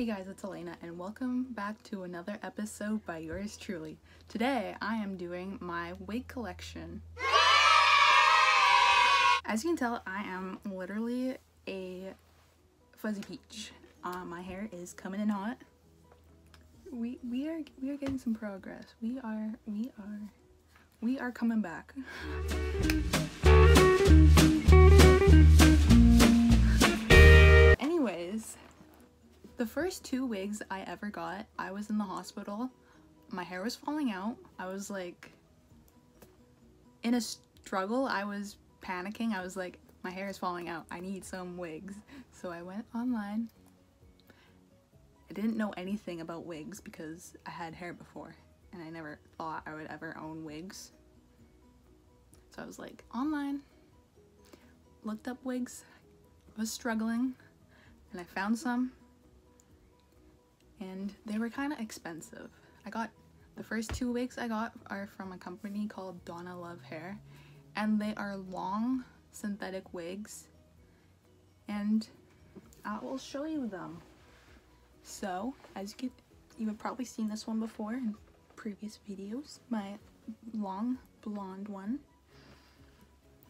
Hey guys, it's Elena and welcome back to another episode by yours truly. Today I am doing my wig collection. As you can tell, I am literally a fuzzy peach. My hair is coming in hot. We are getting some progress. We are coming back. Anyways, the first two wigs I ever got, I was in the hospital. My hair was falling out. I was like in a struggle. I was panicking. I was like, my hair is falling out. I need some wigs. So I went online. I didn't know anything about wigs because I had hair before and I never thought I would ever own wigs. So I was like online, looked up wigs, I was struggling, and I found some and they were kind of expensive. I got the first two wigs I got are from a company called Donna Love Hair, and they are long synthetic wigs and I will show you them. So, as you have probably seen this one before in previous videos, my long blonde one.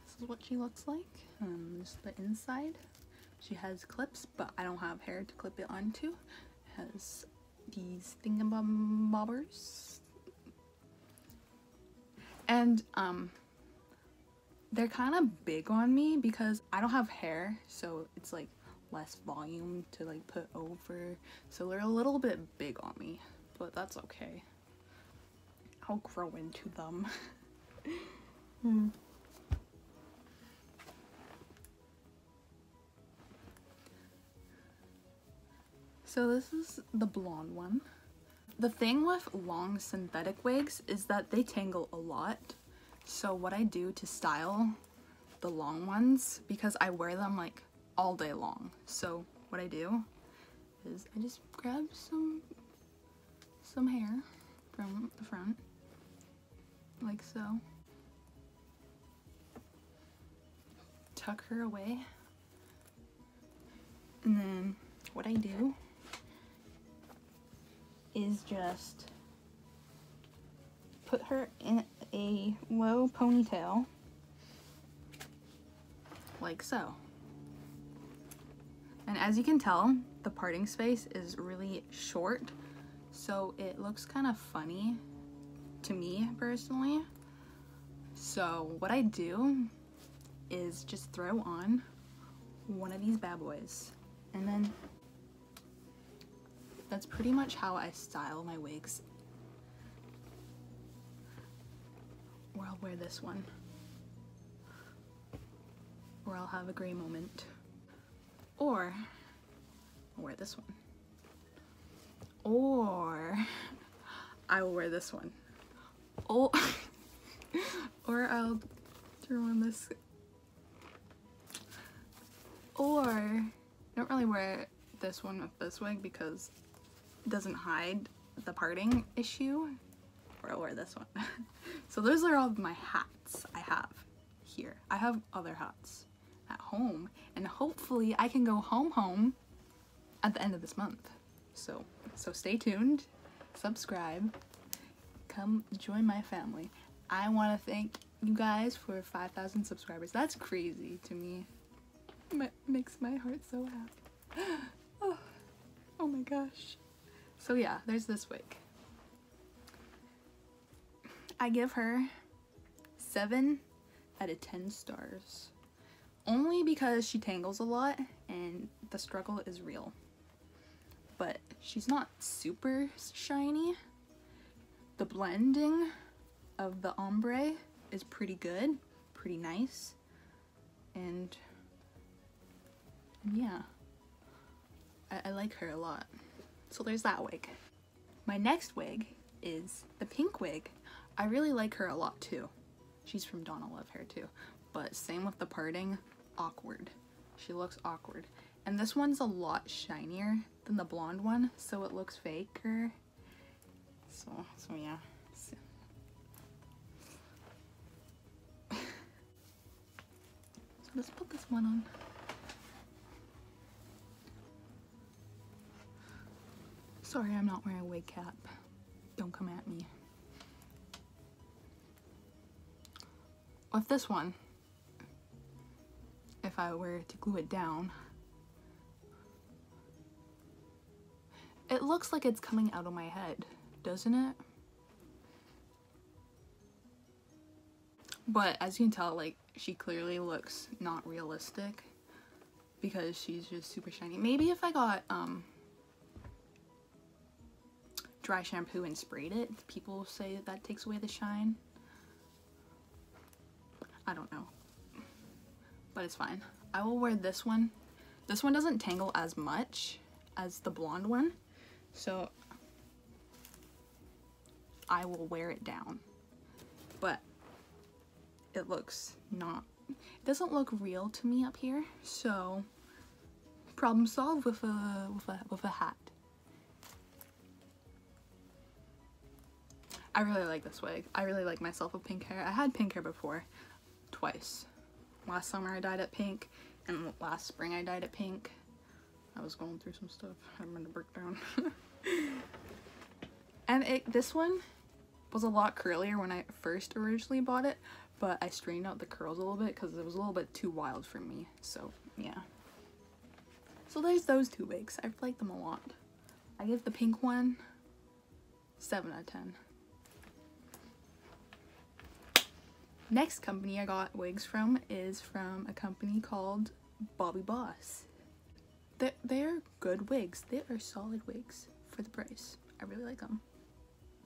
This is what she looks like. Just the inside. She has clips, but I don't have hair to clip it onto. It has these thingamabobbers. And they're kind of big on me because I don't have hair, so it's like less volume to like put over, so they're a little bit big on me, but that's okay. I'll grow into them. So this is the blonde one. The thing with long synthetic wigs is that they tangle a lot. So what I do to style the long ones, because I wear them like all day long, so what I do is I just grab some hair from the front, like so, tuck her away, and then what I do is just put her in a low ponytail, like so. And as you can tell, the parting space is really short, so it looks kind of funny to me personally. So what I do is just throw on one of these bad boys, and then that's pretty much how I style my wigs. Or I'll wear this one, or I'll have a gray moment. Or I'll wear this one, or I will wear this one, oh, or I'll throw on this, or I don't really wear this one with this wig because it doesn't hide the parting issue, or I'll wear this one. So those are all of my hats I have here. I have other hats at home, and hopefully I can go home at the end of this month, so stay tuned, subscribe, come join my family. I want to thank you guys for 5,000 subscribers. That's crazy to me. It makes my heart so happy. Oh my gosh. So yeah, there's this wig. I give her 7 out of 10 stars. Only because she tangles a lot and the struggle is real. But she's not super shiny. The blending of the ombre is pretty good, pretty nice. And yeah, I like her a lot. So there's that wig. My next wig is the pink wig. I really like her a lot too. She's from Donna Love Hair too. But same with the parting, awkward. She looks awkward. And this one's a lot shinier than the blonde one, so it looks faker. So yeah. So let's put this one on. Sorry, I'm not wearing a wig cap. Don't come at me. With this one, if I were to glue it down, it looks like it's coming out of my head, doesn't it? But as you can tell, like, she clearly looks not realistic because she's just super shiny. Maybe if I got dry shampoo and sprayed it, people say that takes away the shine. I don't know, but it's fine. I will wear this one. This one doesn't tangle as much as the blonde one, so I will wear it down, but it looks not, it doesn't look real to me up here, so problem solved with a hat. I really like this wig. I really like myself with pink hair. I had pink hair before, twice. Last summer I dyed it pink, and last spring I dyed it pink. I was going through some stuff. I remember breakdown. And this one was a lot curlier when I first originally bought it, but I strained out the curls a little bit because it was a little bit too wild for me. So yeah. So there's those two wigs. I've liked them a lot. I give the pink one 7 out of 10. Next company I got wigs from is from a company called BobbiBoss. They're good wigs. They are solid wigs for the price. I really like them.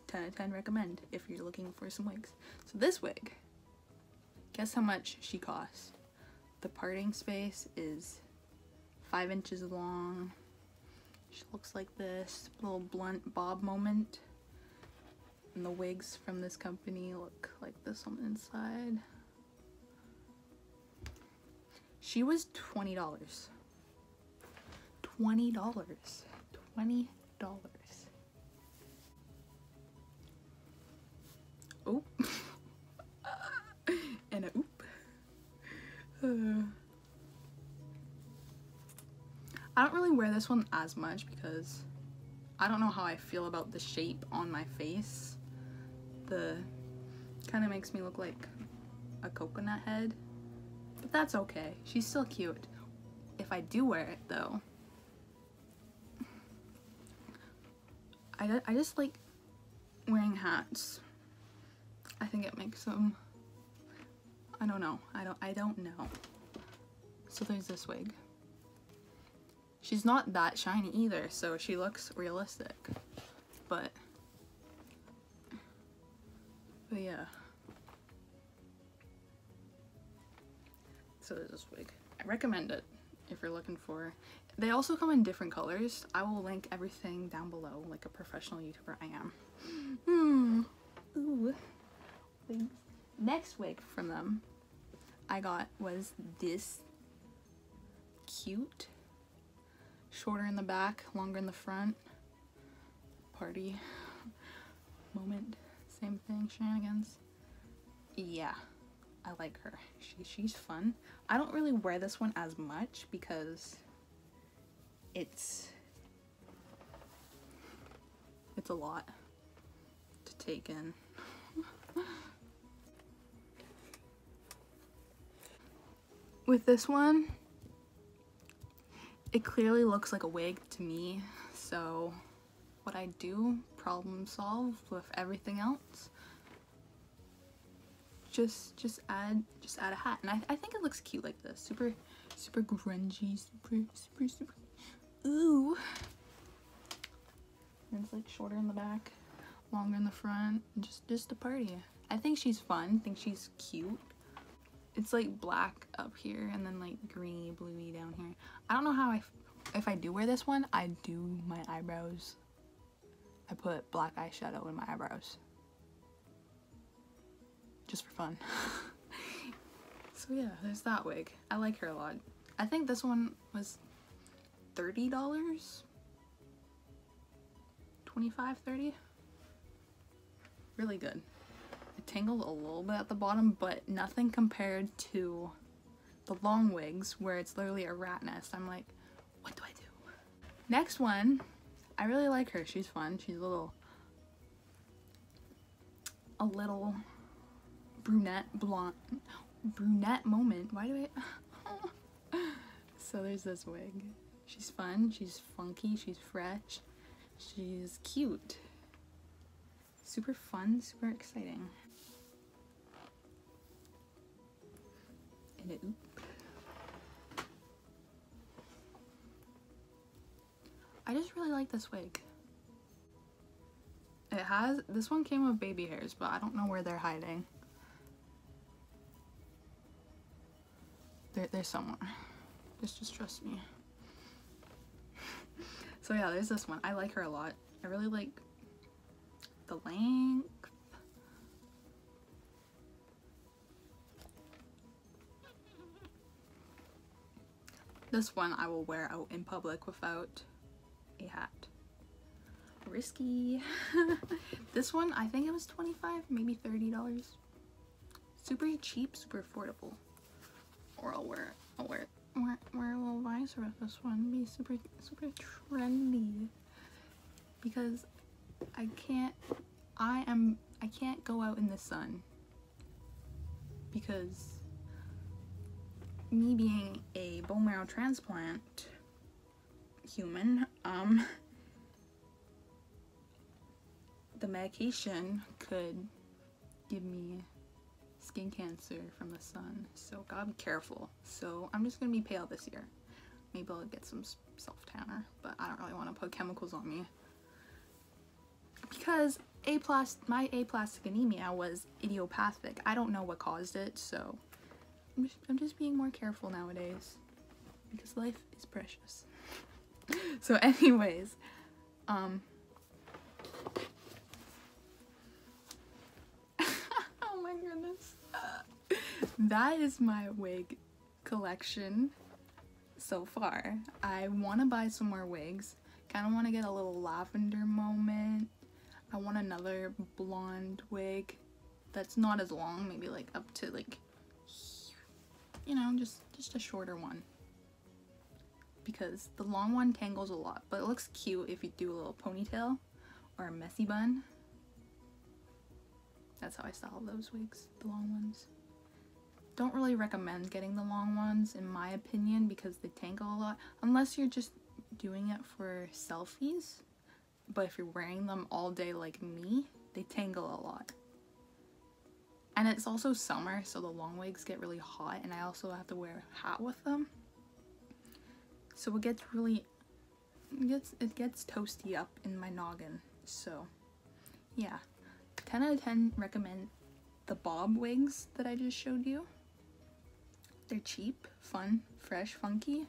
10 out of 10 recommend if you're looking for some wigs. So this wig, guess how much she cost? The parting space is 5 inches long. She looks like this, little blunt bob moment. And the wigs from this company look like this on the inside. She was $20. $20. Oh, and a oop. I don't really wear this one as much because I don't know how I feel about the shape on my face. The kind of makes me look like a coconut head, but that's okay. She's still cute. If I do wear it though, I just like wearing hats. I think it makes them, I don't know. So there's this wig. She's not that shiny either, so she looks realistic, but yeah. So there's this wig. I recommend it if you're looking for. They also come in different colors. I will link everything down below like a professional YouTuber I am. Ooh. Next wig from them I got was this cute, shorter in the back, longer in the front, party moment, same thing, shenanigans. Yeah, I like her. She's fun. I don't really wear this one as much because it's a lot to take in. With this one, it clearly looks like a wig to me, so what I do, problem solve with everything else, just add a hat. And I think it looks cute like this, super grungy, super ooh. And it's like shorter in the back, longer in the front, just a party. I think she's fun, I think she's cute. It's like black up here and then like greeny, bluey down here. I don't know how if I do wear this one, I do my eyebrows. I put black eyeshadow in my eyebrows. Just for fun. So yeah, there's that wig. I like her a lot. I think this one was $30? $25, $30? Really good. It tangled a little bit at the bottom, but nothing compared to the long wigs where it's literally a rat nest. I'm like, what do I do? Next one I really like her. She's fun. She's a little brunette, blonde, brunette moment. Why do I? So there's this wig. She's fun. She's funky. She's fresh. She's cute. Super fun. Super exciting. And it oop. I just really like this wig. It has, this one came with baby hairs, but I don't know where they're hiding. They're somewhere. Just trust me. So yeah, there's this one. I like her a lot. I really like the length. This one I will wear out in public without a hat. Risky. This one, I think it was $25, maybe $30. Super cheap, super affordable. Or I'll wear a little visor with this one. Be super, super trendy. Because I can't go out in the sun. Because me being a bone marrow transplant human, the medication could give me skin cancer from the sun, so gotta be careful. So I'm just gonna be pale this year. Maybe I'll get some self-tanner, but I don't really want to put chemicals on me because my aplastic anemia was idiopathic. I don't know what caused it, so I'm just being more careful nowadays because life is precious. So anyways, oh my goodness, that is my wig collection so far. I want to buy some more wigs. Kind of want to get a little lavender moment. I want another blonde wig that's not as long, maybe like up to like, you know, just a shorter one, because the long one tangles a lot, but it looks cute if you do a little ponytail or a messy bun. That's how I style those wigs, the long ones. Don't really recommend getting the long ones in my opinion because they tangle a lot, unless you're just doing it for selfies. But if you're wearing them all day like me, they tangle a lot. And it's also summer, so the long wigs get really hot, and I also have to wear a hat with them. So it gets toasty up in my noggin. So yeah, 10 out of 10 recommend the bob wigs that I just showed you. They're cheap, fun, fresh, funky.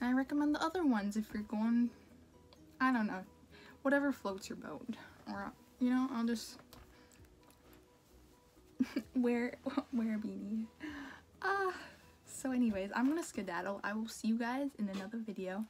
And I recommend the other ones if you're going, I don't know, whatever floats your boat. Or, you know, I'll just wear a beanie. So anyways, I'm gonna skedaddle. I will see you guys in another video.